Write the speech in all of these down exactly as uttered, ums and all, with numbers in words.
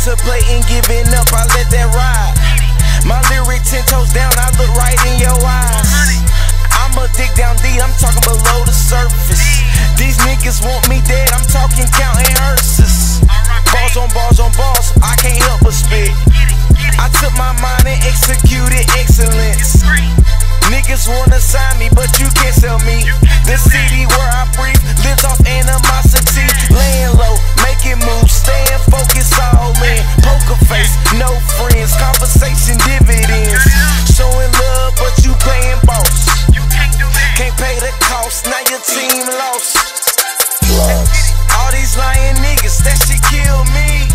contemplating giving up, I let that ride. My lyric ten toes down, I look right in your eyes. I'm a dig down deep, I'm talking below the surface. These niggas want me dead, I'm talking counting hearses. Balls on balls on balls, I can't help but spit. I took my mind and executed excellence. Niggas wanna sign me, but you can't sell me. The city where I breathe lives off animosity. Laying low, making moves, staying focused, all in. Poker face, no friends, conversation dividends. Showing love, but you playing boss. Can't pay the cost, now your team lost. All these lying niggas, that shit killed me.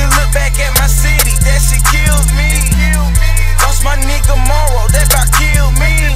To look back at my city, that shit killed me. Lost my nigga Morrow, that about killed me.